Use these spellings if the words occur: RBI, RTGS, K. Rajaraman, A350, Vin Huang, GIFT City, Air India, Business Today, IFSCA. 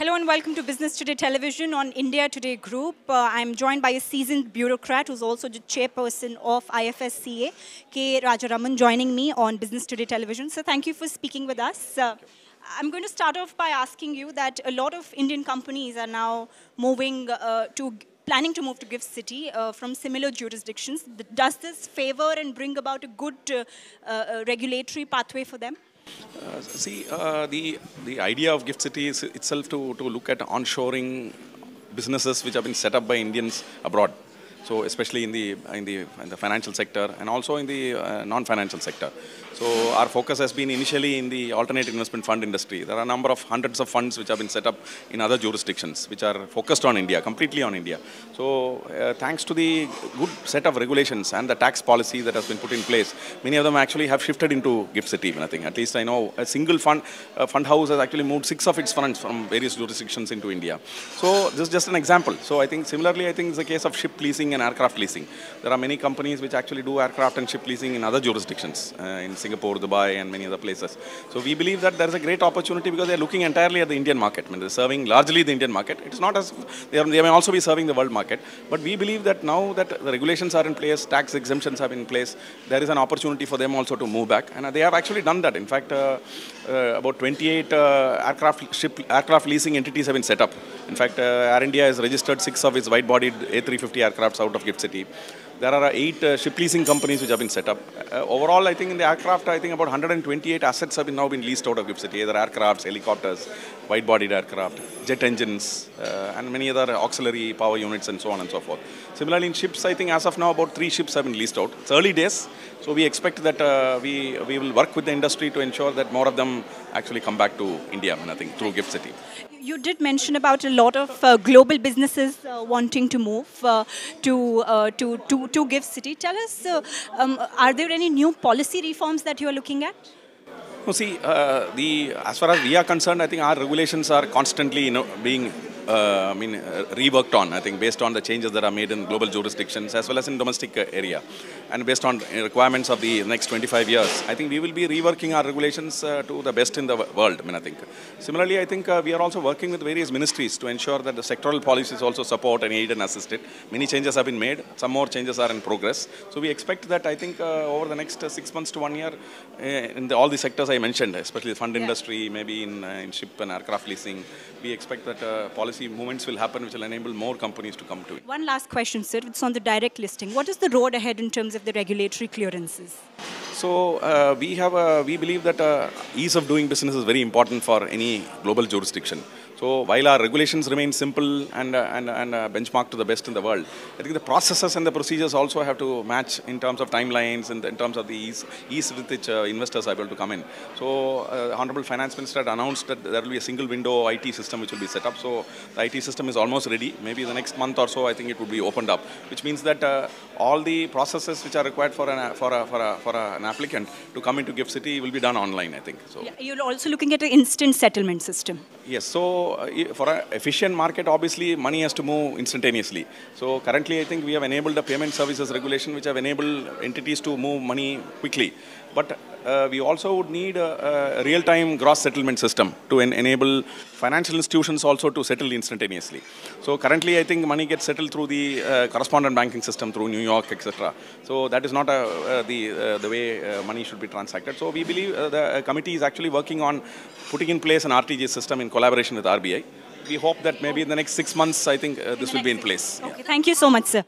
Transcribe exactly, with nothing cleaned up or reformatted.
Hello and welcome to Business Today Television on India Today Group. Uh, I'm joined by a seasoned bureaucrat who's also the chairperson of I F S C A, K. Rajaraman, joining me on Business Today Television. So thank you for speaking with us. Uh, I'm going to start off by asking you that a lot of Indian companies are now moving uh, to planning to move to GIFT City uh, from similar jurisdictions. Does this favor and bring about a good uh, uh, regulatory pathway for them? Uh, see, uh, the, the idea of GIFT City is itself to, to look at onshoring businesses which have been set up by Indians abroad. So especially in the, in the, in the financial sector and also in the uh, non-financial sector. So our focus has been initially in the alternate investment fund industry. There are a number of hundreds of funds which have been set up in other jurisdictions which are focused on India, completely on India. So uh, thanks to the good set of regulations and the tax policy that has been put in place, many of them actually have shifted into GIFT City, I think. At least I know a single fund, uh, fund house has actually moved six of its funds from various jurisdictions into India. So this is just an example. So I think similarly, I think it's a case of ship leasing and aircraft leasing. There are many companies which actually do aircraft and ship leasing in other jurisdictions, uh, in Singapore, Dubai and many other places. So we believe that there is a great opportunity because they are looking entirely at the Indian market. I mean, they are serving largely the Indian market. It's not as, they, are, they may also be serving the world market. But we believe that now that the regulations are in place, tax exemptions are in place, there is an opportunity for them also to move back. And they have actually done that. In fact, uh, uh, about twenty-eight uh, aircraft, ship, aircraft leasing entities have been set up. In fact, uh, Air India has registered six of its wide-bodied A three fifty aircrafts out of GIFT City. There are eight uh, ship leasing companies which have been set up. Uh, overall, I think in the aircraft, I think about one hundred twenty-eight assets have been now been leased out of GIFT City. Either aircrafts, helicopters, wide-bodied aircraft, jet engines, uh, and many other auxiliary power units and so on and so forth. Similarly, in ships, I think as of now, about three ships have been leased out. It's early days, so we expect that uh, we, we will work with the industry to ensure that more of them actually come back to India, I think, through GIFT City. You did mention about a lot of uh, global businesses uh, wanting to move uh, to, uh, to, to, to GIFT City. Tell us, uh, um, are there any new policy reforms that you are looking at? No, see, uh, the, as far as we are concerned, I think our regulations are constantly you know, being Uh, I mean, uh, reworked on, I think, based on the changes that are made in global jurisdictions as well as in domestic uh, area. And based on requirements of the next twenty-five years, I think we will be reworking our regulations uh, to the best in the world, I mean, I think. Similarly, I think uh, we are also working with various ministries to ensure that the sectoral policies also support and aid and assist it. Many changes have been made, some more changes are in progress. So we expect that, I think, uh, over the next uh, six months to one year, uh, in the, all the sectors I mentioned, especially the fund yeah. industry, maybe in, uh, in ship and aircraft leasing, we expect that uh, policy movements will happen which will enable more companies to come to it. One last question, sir. It's on the direct listing. What is the road ahead in terms of the regulatory clearances? So uh, we have a, we believe that uh, ease of doing business is very important for any global jurisdiction. So while our regulations remain simple and, uh, and, and uh, benchmarked to the best in the world, I think the processes and the procedures also have to match in terms of timelines and in terms of the ease, ease with which uh, investors are able to come in. So uh, Honorable Finance Minister had announced that there will be a single window I T system which will be set up. So the I T system is almost ready. Maybe the next month or so, I think it would be opened up, which means that uh, all the processes which are required for, an, for, a, for, a, for a, an applicant to come into GIFT City will be done online, I think. So yeah, you're also looking at an instant settlement system. Yes. So for an efficient market, obviously, money has to move instantaneously. So currently, I think we have enabled the payment services regulation, which have enabled entities to move money quickly. But uh, we also would need a, a real-time gross settlement system to en enable financial institutions also to settle instantaneously. So currently, I think money gets settled through the uh, correspondent banking system through New York, et cetera. So that is not a, uh, the, uh, the way uh, money should be transacted. So we believe uh, the uh, committee is actually working on putting in place an R T G S system in collaboration with R B I. We hope that maybe in the next six months, I think uh, this will be in place. Okay, yeah. Thank you so much, sir.